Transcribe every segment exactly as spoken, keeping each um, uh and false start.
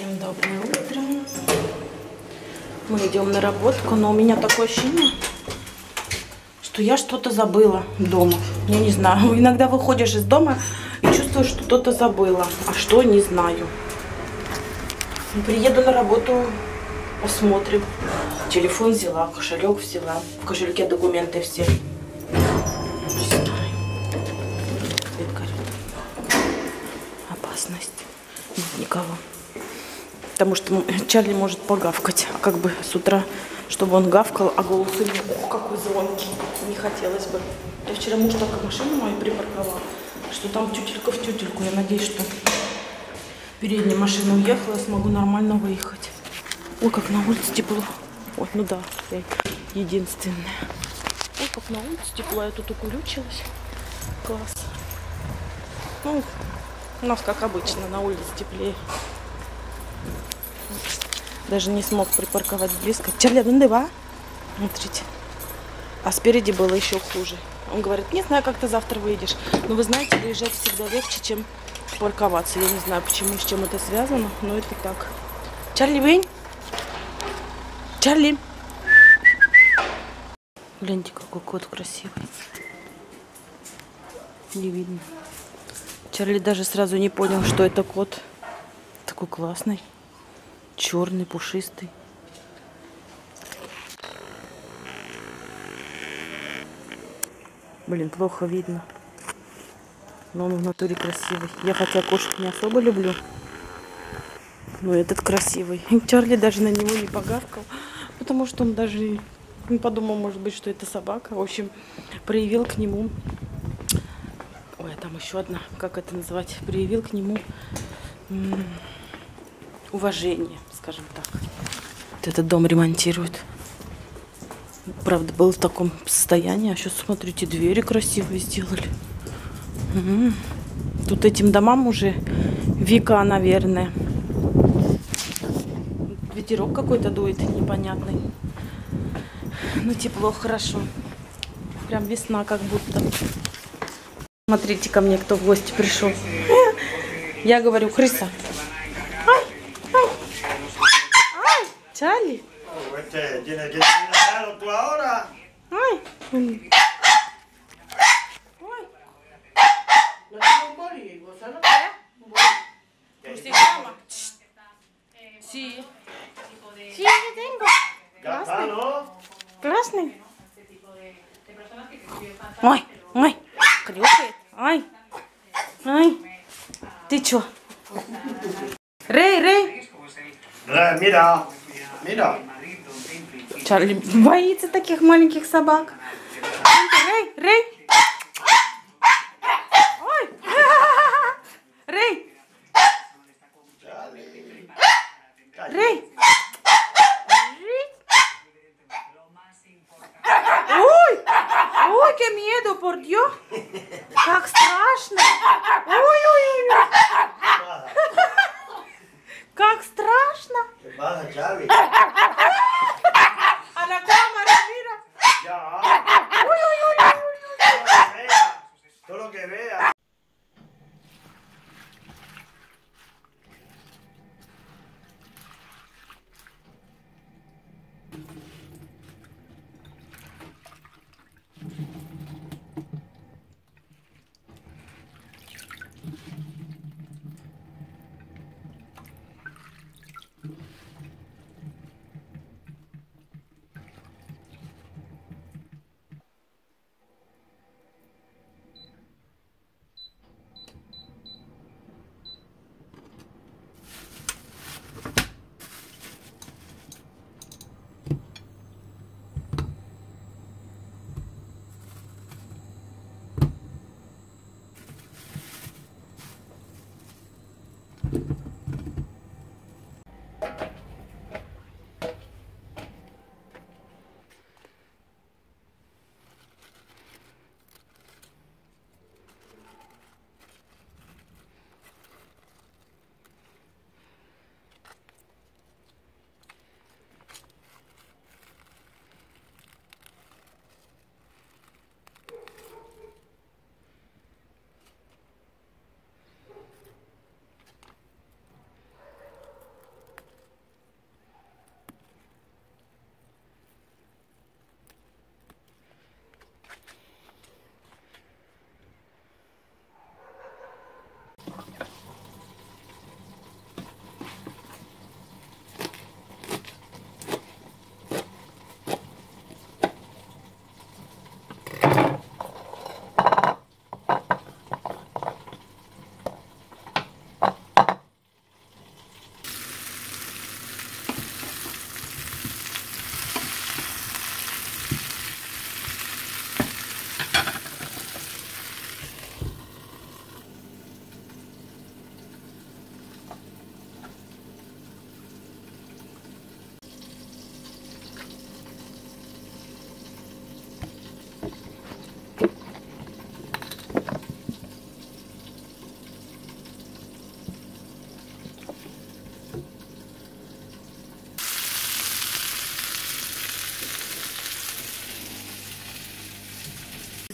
Всем доброе утро. Мы идем на работку, но у меня такое ощущение, что я что-то забыла дома. Я не знаю. Иногда выходишь из дома и чувствуешь, что что-то забыла. А что, не знаю. Приеду на работу, посмотрим. Телефон взяла, кошелек взяла. В кошельке документы все. Опасность. Нет никого. Потому что Чарли может погавкать. Как бы с утра, чтобы он гавкал, а голос у него, ох, какой звонкий. Не хотелось бы. Я вчера муж так машину мою припарковала, что там тютелька в тютельку. Я надеюсь, что передняя машина уехала, я смогу нормально выехать. Ой, как на улице тепло. Вот, ну да, я единственная. Ой, как на улице тепло. Я тут укурючилась. Класс. Ну, у нас, как обычно, на улице теплее. Даже не смог припарковать близко. Чарли, дыва. Смотрите. А спереди было еще хуже. Он говорит, не знаю, как ты завтра выйдешь. Но вы знаете, выезжать всегда легче, чем парковаться. Я не знаю, почему, с чем это связано, но это так. Чарли, вынь. Чарли. Гляньте, какой кот красивый. Не видно. Чарли даже сразу не понял, что это кот. Такой классный. Черный, пушистый. Блин, плохо видно. Но он в натуре красивый. Я хотя кошек не особо люблю. Но этот красивый. Чарли даже на него не погавкал. Потому что он даже не подумал, может быть, что это собака. В общем, проявил к нему... Ой, там еще одна, как это называть, проявил к нему уважение, скажем так. Вот этот дом ремонтируют. Правда, был в таком состоянии. А сейчас, смотрите, двери красивые сделали. Угу. Тут этим домам уже века, наверное. Ветерок какой-то дует непонятный. Ну, тепло, хорошо. Прям весна как будто. Смотрите, ко мне кто в гости пришел. Я говорю, крыса. Ай, ай, ай, Чарли. Ай. Красный. Красный. Ой, ой. Крюкает. Ай, ай, ты чё? Рэй, Рэй. Мира, мира. Чарли боится таких маленьких собак. Рэй, Рэй. Ой. Рэй. Рэй. Ой, ой, que miedo, por Dios. Как страшно! Ой-ой-ой! Как страшно! А на камера, мира! Ой-ой-ой!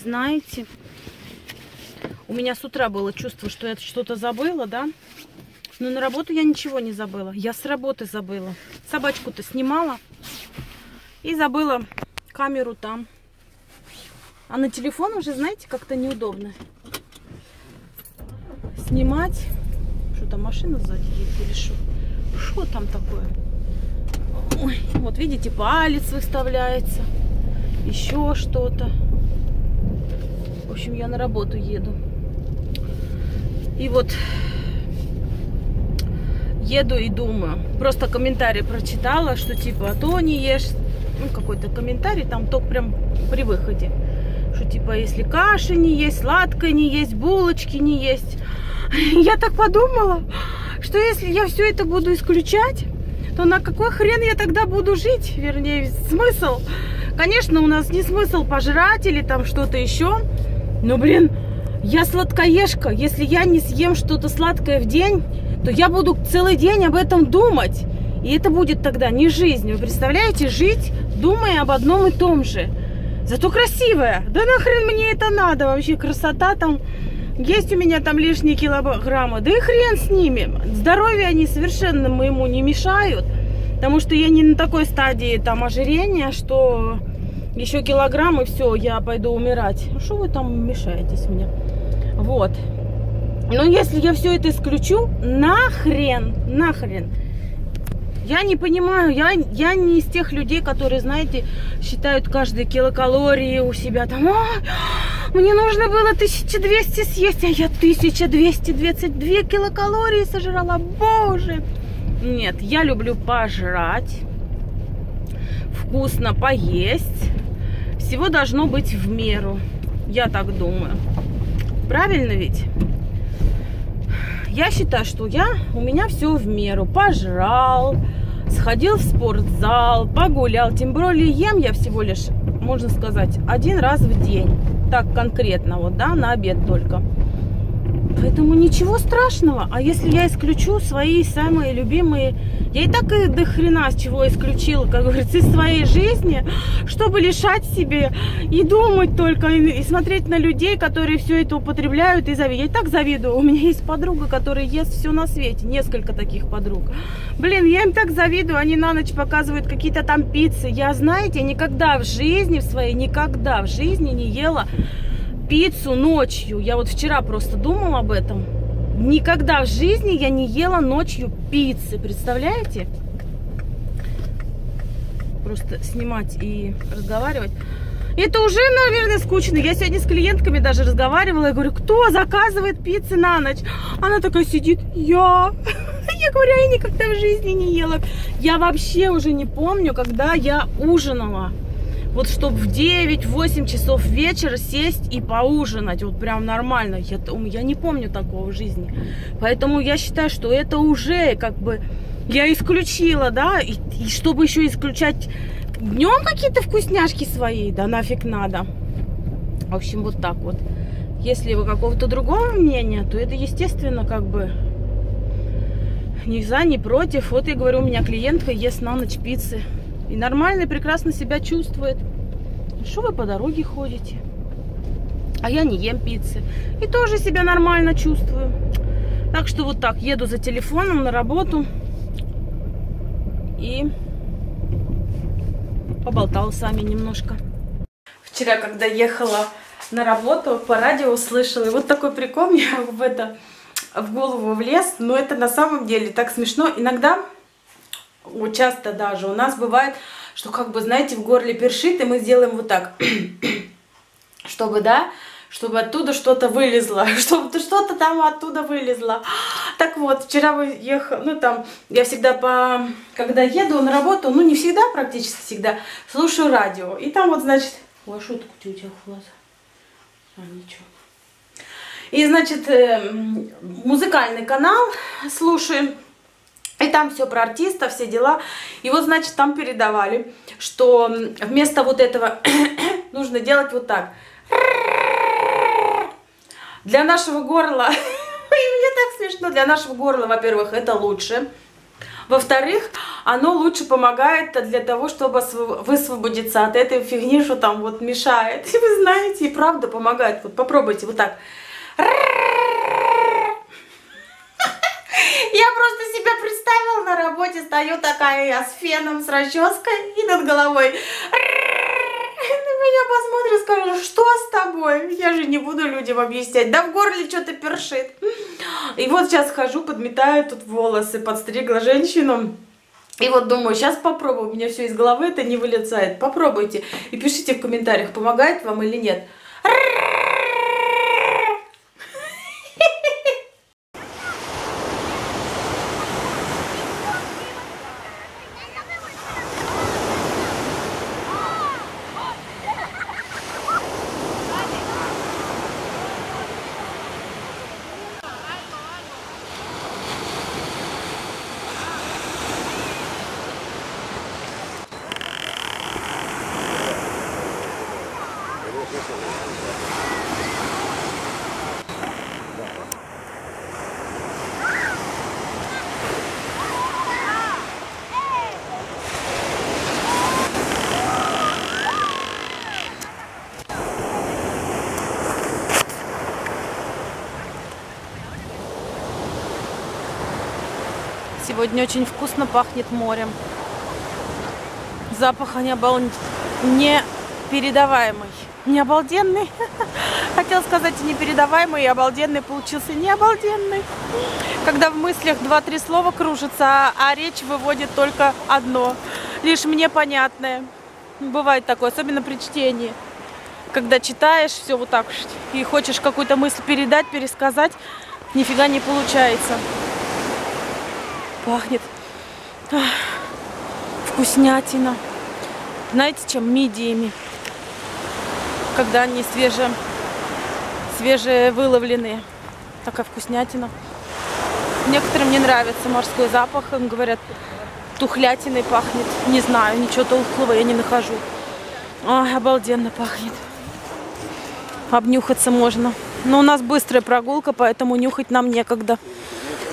знаете, у меня с утра было чувство, что я что-то забыла, да? Но на работу я ничего не забыла. Я с работы забыла. Собачку-то снимала. И забыла камеру там. А на телефон уже, знаете, как-то неудобно снимать. Что там, машина сзади едет или что? Что там такое? Ой, вот видите, палец выставляется. Еще что-то. В общем, я на работу еду. И вот... еду и думаю. Просто комментарий прочитала, что типа, а то не ешь. Ну, какой-то комментарий, там только прям при выходе. Что типа, если каши не есть, сладкое не есть, булочки не есть. Я так подумала, что если я все это буду исключать, то на какой хрен я тогда буду жить? Вернее, смысл. Конечно, у нас не смысл пожрать или там что-то еще. Но, блин, я сладкоежка. Если я не съем что-то сладкое в день, то я буду целый день об этом думать. И это будет тогда не жизнь. Вы представляете, жить, думая об одном и том же. Зато красивая. Да нахрен мне это надо? Вообще красота там. Есть у меня там лишние килограммы. Да и хрен с ними. Здоровье они совершенно моему не мешают. Потому что я не на такой стадии там ожирения, что еще килограмм и все, я пойду умирать. Ну что вы там мешаетесь мне? Вот. Но если я все это исключу, нахрен, нахрен. Я не понимаю, я, я не из тех людей, которые, знаете, считают каждые килокалории у себя. Там, а, мне нужно было тысячу двести съесть, а я тысячу двести двадцать две килокалории сожрала, боже. Нет, я люблю пожрать, вкусно поесть. Всего должно быть в меру, я так думаю. Правильно ведь? Я считаю, что я, у меня все в меру. Пожрал, сходил в спортзал, погулял. Тем более ем я всего лишь, можно сказать, один раз в день. Так конкретно, вот, да, на обед только. Поэтому ничего страшного. А если я исключу свои самые любимые... Я и так и до хрена с чего исключила, как говорится, из своей жизни, чтобы лишать себе и думать только, и смотреть на людей, которые все это употребляют, и завидую. Я и так завидую. У меня есть подруга, которая ест все на свете. Несколько таких подруг. Блин, я им так завидую. Они на ночь показывают какие-то там пиццы. Я, знаете, никогда в жизни в своей, никогда в жизни не ела... пиццу ночью. Я вот вчера просто думала об этом. Никогда в жизни я не ела ночью пиццы. Представляете? Просто снимать и разговаривать. Это уже, наверное, скучно. Я сегодня с клиентками даже разговаривала. Я говорю, кто заказывает пиццы на ночь? Она такая сидит. Я. Я говорю, я никогда в жизни не ела. Я вообще уже не помню, когда я ужинала. Вот чтобы в девять-восемь часов вечера сесть и поужинать. Вот прям нормально. Я, я не помню такого в жизни. Поэтому я считаю, что это уже как бы... Я исключила, да? И, и чтобы еще исключать днем какие-то вкусняшки свои, да нафиг надо. В общем, вот так вот. Если вы какого-то другого мнения, то это, естественно, как бы... Ни за, ни против. Вот я говорю, у меня клиентка ест на ночь пиццы. И нормально, и прекрасно себя чувствует. Что вы по дороге ходите? А я не ем пиццы. И тоже себя нормально чувствую. Так что вот так, еду за телефоном на работу. И поболтала с вами немножко. Вчера, когда ехала на работу, по радио услышала. И вот такой прикол мне в, это, в голову влез. Но это на самом деле так смешно. Иногда... Часто даже у нас бывает, что как бы, знаете, в горле першит, и мы сделаем вот так, чтобы, да, чтобы оттуда что-то вылезло, чтобы что-то там оттуда вылезло. Так вот, вчера мы ехали, ну там, я всегда, по, когда еду на работу, ну не всегда, практически всегда, слушаю радио. И там вот, значит, ой, шутку у тебя в глаза, а ничего. И, значит, музыкальный канал слушаем. И там все про артиста, все дела. И вот, значит, там передавали, что вместо вот этого нужно делать вот так. Для нашего горла, и мне так смешно, для нашего горла, во-первых, это лучше. Во-вторых, оно лучше помогает для того, чтобы высвободиться от этой фигни, что там вот мешает. И вы знаете, и правда помогает. Вот попробуйте вот так. Я просто себя представила на работе, стою такая я с феном, с расческой и над головой. Меня посмотрят, скажут, что с тобой? Я же не буду людям объяснять. Да в горле что-то першит. И вот сейчас хожу, подметаю тут волосы, подстригла женщину. И вот думаю, сейчас попробую, у меня все из головы это не вылезает. Попробуйте и пишите в комментариях, помогает вам или нет. Сегодня очень вкусно пахнет морем. Запах не обал... непередаваемый. Не обалденный. Хотел сказать непередаваемый и обалденный получился. Не обалденный. Когда в мыслях два-три слова кружится, а речь выводит только одно. Лишь мне понятное. Бывает такое, особенно при чтении. Когда читаешь все вот так и хочешь какую-то мысль передать, пересказать, нифига не получается. Пахнет. Ах, вкуснятина. Знаете, чем? Мидиями. Когда они свежие, свежие выловленные. Такая вкуснятина. Некоторым не нравится морской запах. Им говорят, тухлятиной пахнет. Не знаю, ничего толстого я не нахожу. Ой, обалденно пахнет. Обнюхаться можно. Но у нас быстрая прогулка, поэтому нюхать нам некогда.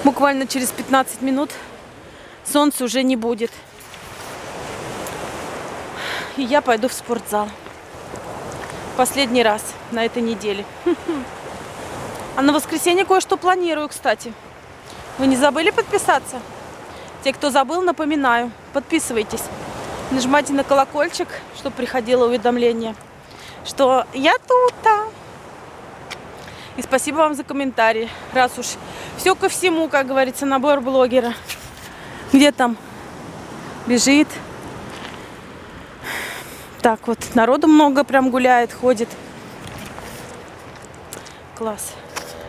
Буквально через пятнадцать минут солнца уже не будет. И я пойду в спортзал. Последний раз на этой неделе. А на воскресенье кое-что планирую, кстати. Вы не забыли подписаться? Те, кто забыл, напоминаю. Подписывайтесь. Нажимайте на колокольчик, чтобы приходило уведомление, что я тут-то. И спасибо вам за комментарии. Раз уж все ко всему, как говорится, набор блогера. Где там? Бежит. Так вот, народу много прям гуляет, ходит. Класс.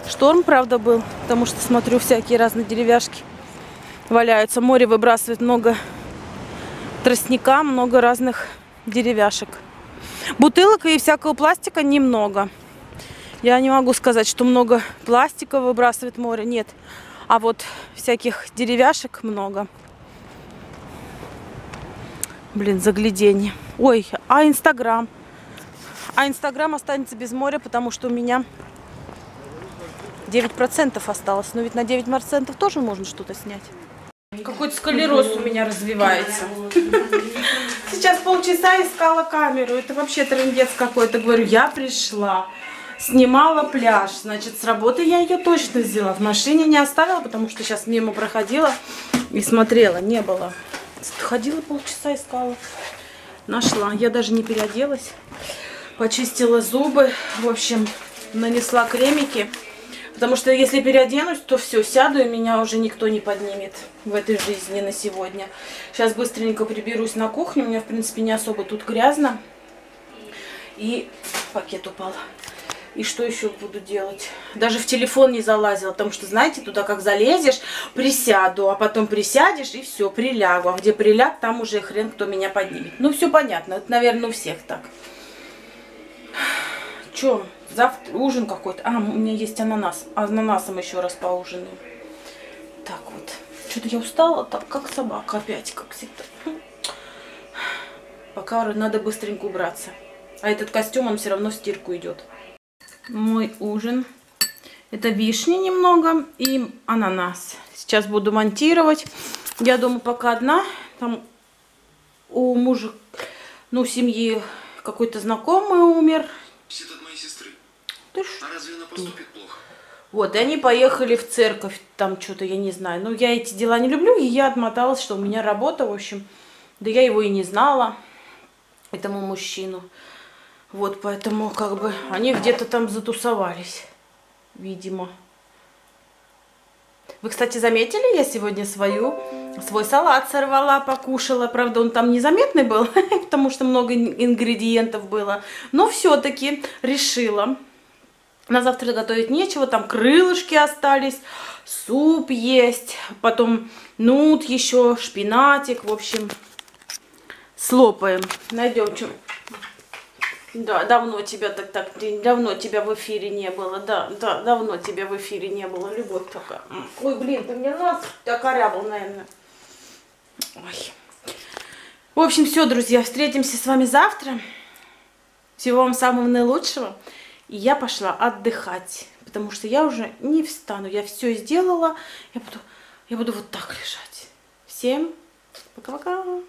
Шторм, правда, был, потому что, смотрю, всякие разные деревяшки валяются. Море выбрасывает много тростника, много разных деревяшек. Бутылок и всякого пластика немного. Я не могу сказать, что много пластика выбрасывает море, нет. А вот всяких деревяшек много. Блин, загляденье. Ой, а Инстаграм? А Инстаграм останется без моря, потому что у меня девять процентов осталось. Но ведь на девять процентов тоже можно что-то снять. Какой-то склероз у меня развивается. Сейчас полчаса искала камеру. Это вообще трындец какой-то. Говорю, я пришла. Снимала пляж, значит, с работы я ее точно взяла. В машине не оставила, потому что сейчас мимо проходила и смотрела, не было. Ходила полчаса, искала. Нашла. Я даже не переоделась. Почистила зубы. В общем, нанесла кремики. Потому что если переоденусь, то все, сяду, и меня уже никто не поднимет в этой жизни на сегодня. Сейчас быстренько приберусь на кухню. У меня, в принципе, не особо тут грязно. И пакет упал. И что еще буду делать? Даже в телефон не залазила, потому что, знаете, туда как залезешь, присяду, а потом присядешь и все, прилягу. А где приляг, там уже хрен кто меня поднимет. Ну, все понятно, это, наверное, у всех так. Че, завтра ужин какой-то? А, у меня есть ананас. Ананасом еще раз поужинаем. Так вот, что-то я устала, так как собака опять, как всегда. Пока надо быстренько убраться. А этот костюм, он все равно в стирку идет. Мой ужин. Это вишни немного и ананас. Сейчас буду монтировать. Я дома пока одна. Там у мужа, ну, семьи какой-то знакомый умер. Все от моей сестры. Ты что? А разве она поступит плохо? Вот, и они поехали в церковь, там что-то, я не знаю. Ну, я эти дела не люблю, и я отмоталась, что у меня работа, в общем. Да я его и не знала, этому мужчину. Вот, поэтому, как бы, они где-то там затусовались, видимо. Вы, кстати, заметили, я сегодня свою, свой салат сорвала, покушала. Правда, он там незаметный был, потому что много ингредиентов было. Но все-таки решила. На завтра готовить нечего, там крылышки остались, суп есть, потом нут еще, шпинатик, в общем, слопаем. Найдем, что... Да, давно тебя так, так, давно тебя в эфире не было, да, да, давно тебя в эфире не было, любовь такая. Ой, блин, ты мне нос так орябал, наверное. Ой. В общем, все, друзья, встретимся с вами завтра. Всего вам самого наилучшего. И я пошла отдыхать, потому что я уже не встану. Я все сделала. Я буду, я буду вот так лежать. Всем пока-пока.